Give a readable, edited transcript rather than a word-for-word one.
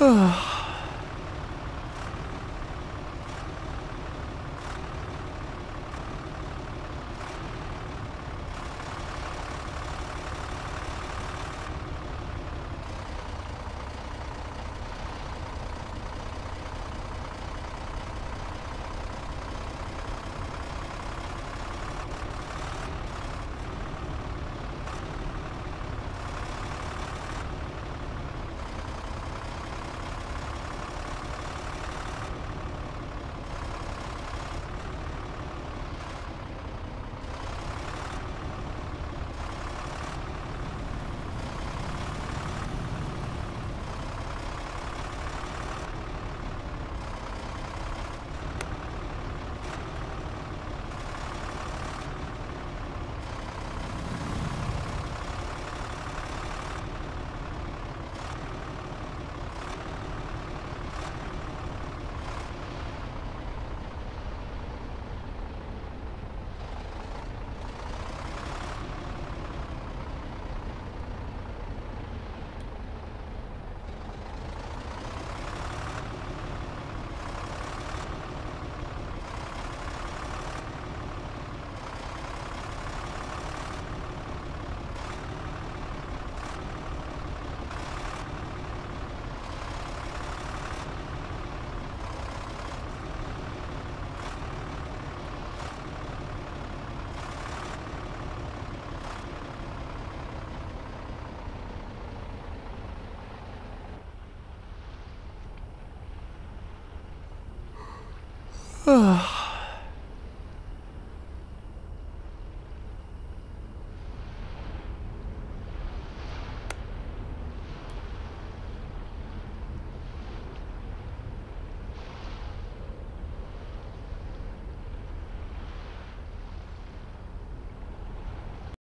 Ugh.